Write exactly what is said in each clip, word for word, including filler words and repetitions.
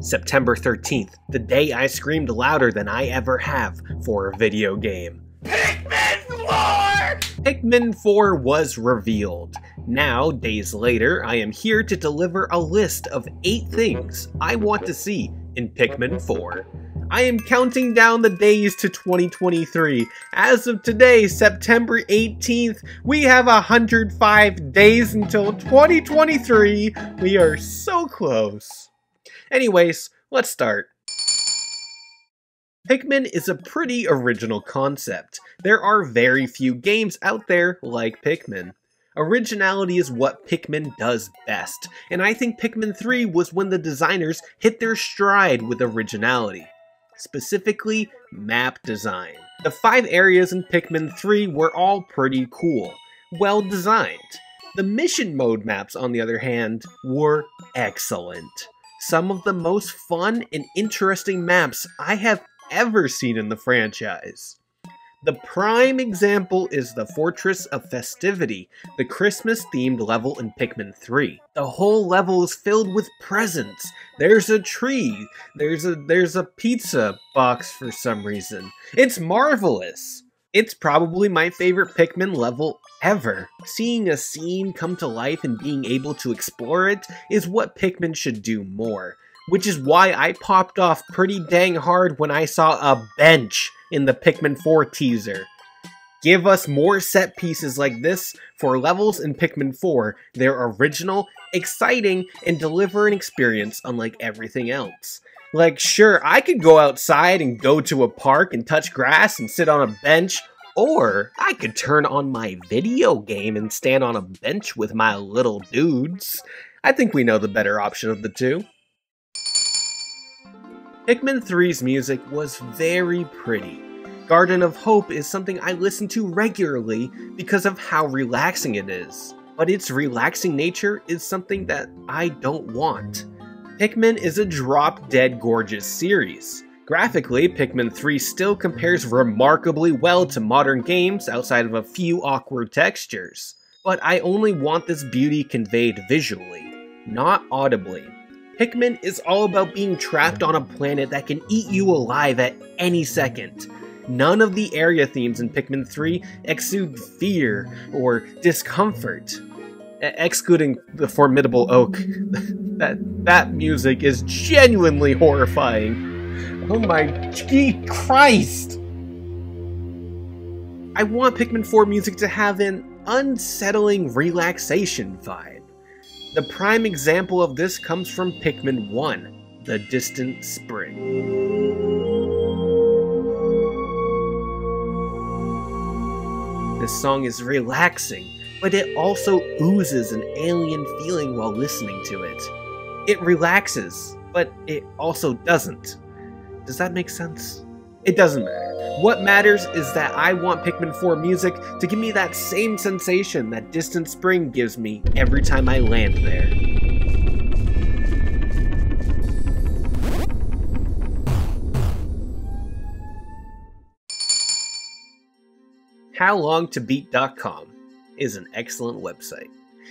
September thirteenth, the day I screamed louder than I ever have for a video game. Pikmin four! Pikmin four was revealed. Now, days later, I am here to deliver a list of eight things I want to see in Pikmin four. I am counting down the days to twenty twenty-three. As of today, September eighteenth, we have one hundred five days until twenty twenty-three. We are so close. Anyways, let's start. Pikmin is a pretty original concept. There are very few games out there like Pikmin. Originality is what Pikmin does best, and I think Pikmin three was when the designers hit their stride with originality. Specifically, map design. The five areas in Pikmin three were all pretty cool, well designed. The mission mode maps, on the other hand, were excellent. Some of the most fun and interesting maps I have ever seen in the franchise. The prime example is the Fortress of Festivity, the Christmas-themed level in Pikmin three. The whole level is filled with presents. There's a tree. There's a there's a pizza box for some reason. It's marvelous. It's probably my favorite Pikmin level ever. Seeing a scene come to life and being able to explore it is what Pikmin should do more, which is why I popped off pretty dang hard when I saw a bench in the Pikmin four teaser. Give us more set pieces like this for levels in Pikmin four. They're original, exciting, and deliver an experience unlike everything else. Like, sure, I could go outside and go to a park and touch grass and sit on a bench, or I could turn on my video game and stand on a bench with my little dudes. I think we know the better option of the two. Pikmin three's music was very pretty. Garden of Hope is something I listen to regularly because of how relaxing it is, but its relaxing nature is something that I don't want. Pikmin is a drop-dead gorgeous series. Graphically, Pikmin three still compares remarkably well to modern games outside of a few awkward textures, but I only want this beauty conveyed visually, not audibly. Pikmin is all about being trapped on a planet that can eat you alive at any second. None of the area themes in Pikmin three exude fear or discomfort. E- excluding the formidable oak. that, that music is genuinely horrifying. Oh my gee Christ! I want Pikmin four music to have an unsettling relaxation vibe. The prime example of this comes from Pikmin one, the Distant Spring. This song is relaxing, but it also oozes an alien feeling while listening to it. It relaxes, but it also doesn't. Does that make sense? It doesn't matter. What matters is that I want Pikmin four music to give me that same sensation that Distant Spring gives me every time I land there. How Long To Beat dot com is an excellent website.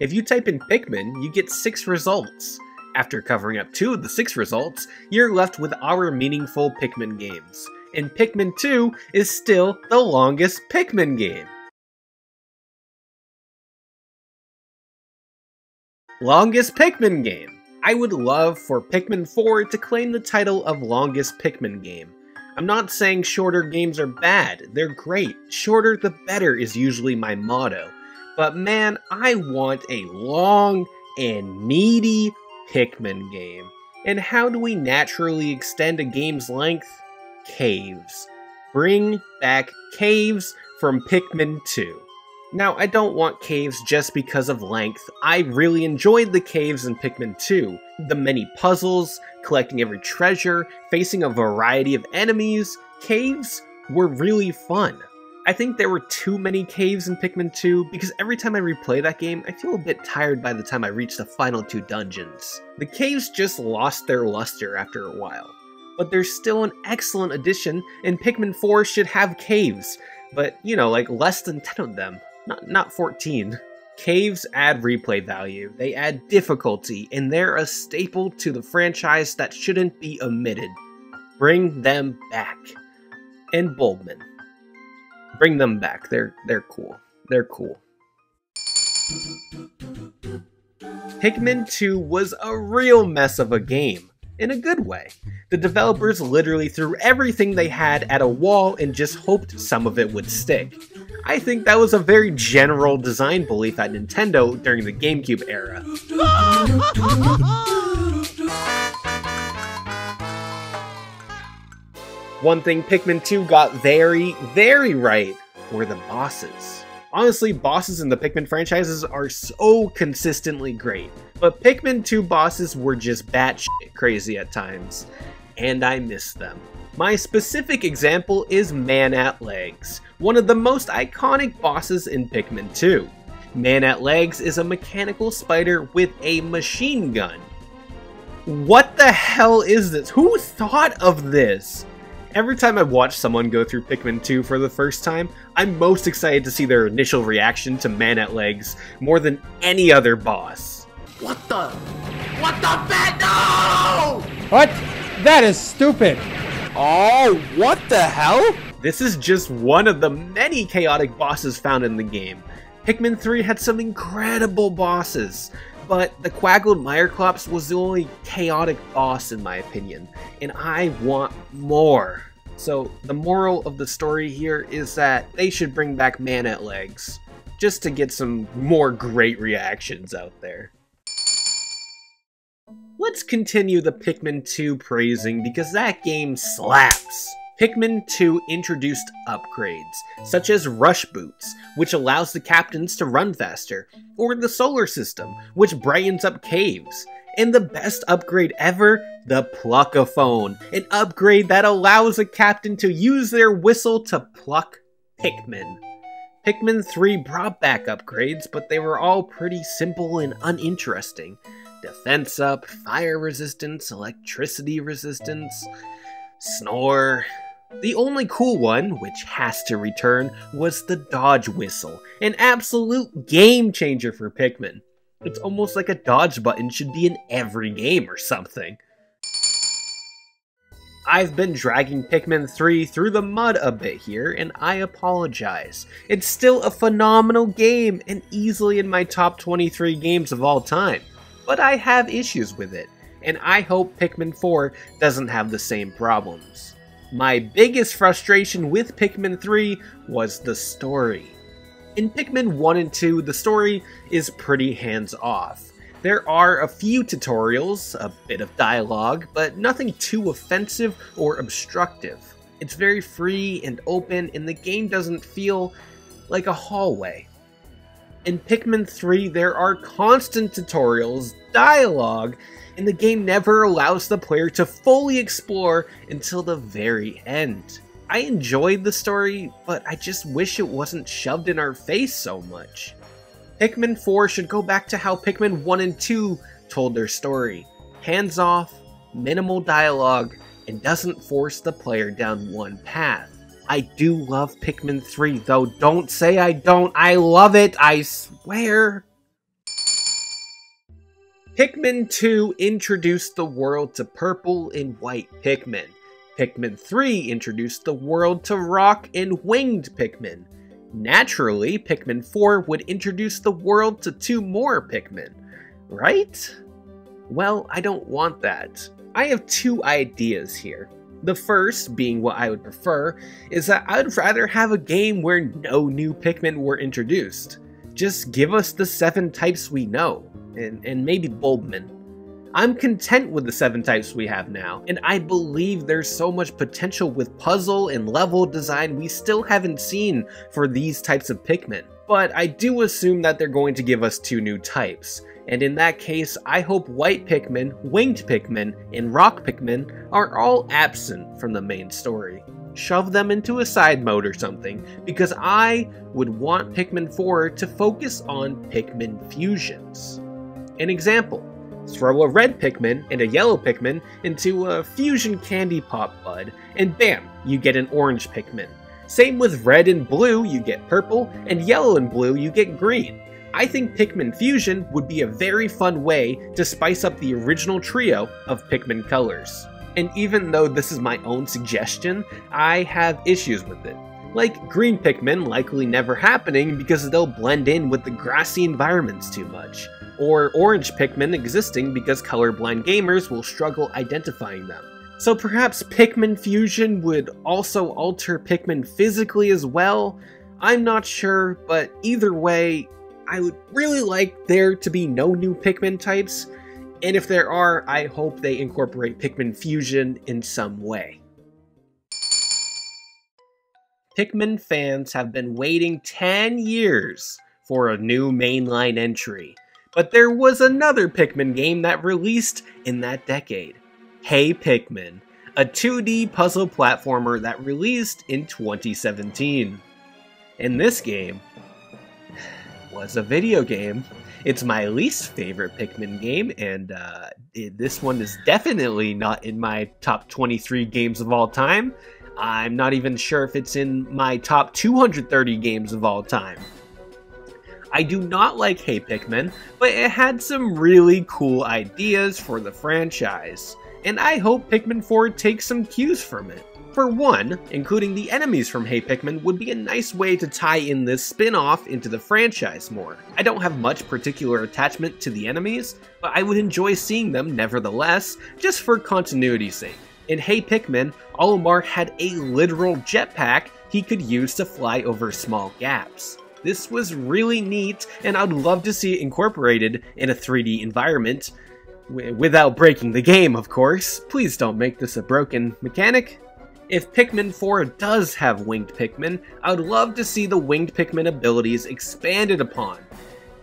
If you type in Pikmin, you get six results. After covering up two of the six results, you're left with our meaningful Pikmin games. And Pikmin two is still the longest Pikmin game. Longest Pikmin game. I would love for Pikmin four to claim the title of longest Pikmin game. I'm not saying shorter games are bad, they're great. Shorter the better is usually my motto. But man, I want a long and meaty Pikmin game. And how do we naturally extend a game's length? Caves. Bring back caves from Pikmin two. Now, I don't want caves just because of length. I really enjoyed the caves in Pikmin two. The many puzzles, collecting every treasure, facing a variety of enemies. Caves were really fun. I think there were too many caves in Pikmin two because every time I replay that game, I feel a bit tired by the time I reach the final two dungeons. The caves just lost their luster after a while. But they're still an excellent addition, and Pikmin four should have caves, but, you know, like, less than ten of them, not, not fourteen. Caves add replay value, they add difficulty, and they're a staple to the franchise that shouldn't be omitted. Bring them back. And Bulbmin. Bring them back. They're they're cool. They're cool. Pikmin two was a real mess of a game, in a good way. The developers literally threw everything they had at a wall and just hoped some of it would stick. I think that was a very general design belief at Nintendo during the GameCube era. One thing Pikmin two got very, very right were the bosses. Honestly, bosses in the Pikmin franchises are so consistently great, but Pikmin two bosses were just batshit crazy at times, and I miss them. My specific example is Man at Legs, one of the most iconic bosses in Pikmin two. Man at Legs is a mechanical spider with a machine gun. What the hell is this? Who thought of this? Every time I watch someone go through Pikmin two for the first time, I'm most excited to see their initial reaction to Man at Legs more than any other boss. What the? What the bat? No! What? That is stupid. Oh, what the hell? This is just one of the many chaotic bosses found in the game. Pikmin three had some incredible bosses, but the Quaggled Meyerclops was the only chaotic boss in my opinion, and I want more. So the moral of the story here is that they should bring back Man at Legs, just to get some more great reactions out there. Let's continue the Pikmin two praising because that game slaps. Pikmin two introduced upgrades, such as Rush Boots, which allows the captains to run faster, or the Solar System, which brightens up caves, and the best upgrade ever, the Pluck-a-Phone, an upgrade that allows a captain to use their whistle to pluck Pikmin. Pikmin three brought back upgrades, but they were all pretty simple and uninteresting. Defense up, fire resistance, electricity resistance, snore. The only cool one, which has to return, was the dodge whistle, an absolute game changer for Pikmin. It's almost like a dodge button should be in every game or something. I've been dragging Pikmin three through the mud a bit here, and I apologize. It's still a phenomenal game, and easily in my top twenty-three games of all time, but I have issues with it, and I hope Pikmin four doesn't have the same problems. My biggest frustration with Pikmin three was the story. In Pikmin one and two, the story is pretty hands-off. There are a few tutorials, a bit of dialogue, but nothing too offensive or obstructive. It's very free and open, and the game doesn't feel like a hallway. In Pikmin three, there are constant tutorials, dialogue, and the game never allows the player to fully explore until the very end. I enjoyed the story, but I just wish it wasn't shoved in our face so much. Pikmin four should go back to how Pikmin one and two told their story. Hands off, minimal dialogue, and doesn't force the player down one path. I do love Pikmin three though, don't say I don't, I love it, I swear! Pikmin two introduced the world to purple and white Pikmin. Pikmin three introduced the world to rock and winged Pikmin. Naturally, Pikmin four would introduce the world to two more Pikmin, right? Well, I don't want that. I have two ideas here. The first, being what I would prefer, is that I would rather have a game where no new Pikmin were introduced. Just give us the seven types we know, and, and maybe Bulbmin. I'm content with the seven types we have now, and I believe there's so much potential with puzzle and level design we still haven't seen for these types of Pikmin. But I do assume that they're going to give us two new types. And in that case, I hope white Pikmin, winged Pikmin, and rock Pikmin are all absent from the main story. Shove them into a side mode or something, because I would want Pikmin four to focus on Pikmin fusions. An example, throw a red Pikmin and a yellow Pikmin into a fusion candy pop bud, and bam, you get an orange Pikmin. Same with red and blue, you get purple, and yellow and blue, you get green. I think Pikmin Fusion would be a very fun way to spice up the original trio of Pikmin colors. And even though this is my own suggestion, I have issues with it. Like green Pikmin likely never happening because they'll blend in with the grassy environments too much, or orange Pikmin existing because colorblind gamers will struggle identifying them. So perhaps Pikmin Fusion would also alter Pikmin physically as well? I'm not sure, but either way, I would really like there to be no new Pikmin types, and if there are, I hope they incorporate Pikmin Fusion in some way. Pikmin fans have been waiting ten years for a new mainline entry, but there was another Pikmin game that released in that decade, Hey Pikmin, a two D puzzle platformer that released in twenty seventeen. And this game was a video game. It's my least favorite Pikmin game, and uh, this one is definitely not in my top twenty-three games of all time. I'm not even sure if it's in my top two hundred thirty games of all time. I do not like Hey Pikmin, but it had some really cool ideas for the franchise, and I hope Pikmin four takes some cues from it. For one, including the enemies from Hey Pikmin would be a nice way to tie in this spin-off into the franchise more. I don't have much particular attachment to the enemies, but I would enjoy seeing them nevertheless, just for continuity's sake. In Hey Pikmin, Olimar had a literal jetpack he could use to fly over small gaps. This was really neat, and I'd love to see it incorporated in a three D environment, w- without breaking the game, of course. Please don't make this a broken mechanic. If Pikmin four does have winged Pikmin, I'd love to see the winged Pikmin abilities expanded upon.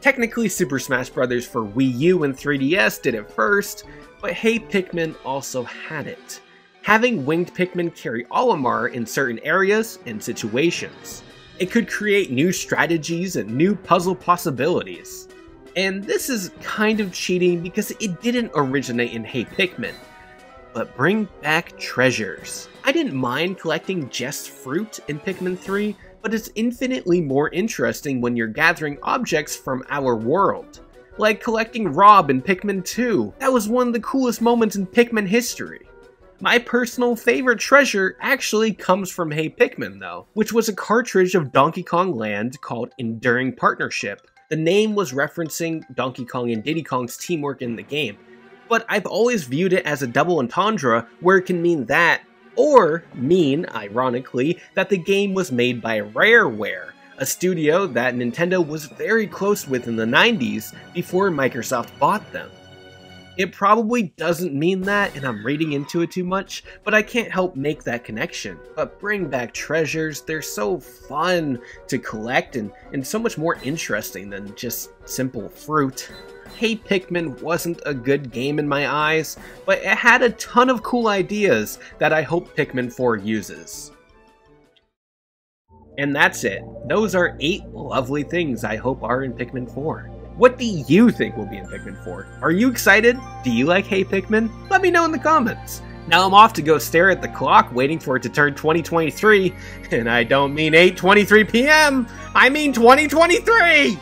Technically, Super Smash Bros. For Wii U and three D S did it first, but Hey Pikmin also had it. Having winged Pikmin carry Olimar in certain areas and situations. It could create new strategies and new puzzle possibilities. And this is kind of cheating because it didn't originate in Hey Pikmin, but bring back treasures. I didn't mind collecting just fruit in Pikmin three, but it's infinitely more interesting when you're gathering objects from our world. Like collecting Rob in Pikmin two. That was one of the coolest moments in Pikmin history. My personal favorite treasure actually comes from Hey Pikmin though, which was a cartridge of Donkey Kong Land called Enduring Partnership. The name was referencing Donkey Kong and Diddy Kong's teamwork in the game, but I've always viewed it as a double entendre where it can mean that, or mean, ironically, that the game was made by Rareware, a studio that Nintendo was very close with in the nineties before Microsoft bought them. It probably doesn't mean that, and I'm reading into it too much, but I can't help make that connection. But bring back treasures, they're so fun to collect and, and so much more interesting than just simple fruit. Hey Pikmin wasn't a good game in my eyes, but it had a ton of cool ideas that I hope Pikmin four uses. And that's it. Those are eight lovely things I hope are in Pikmin four. What do you think will be in Pikmin four? Are you excited? Do you like Hey Pikmin? Let me know in the comments. Now I'm off to go stare at the clock waiting for it to turn twenty twenty-three, and I don't mean eight twenty-three p m, I mean twenty twenty-three!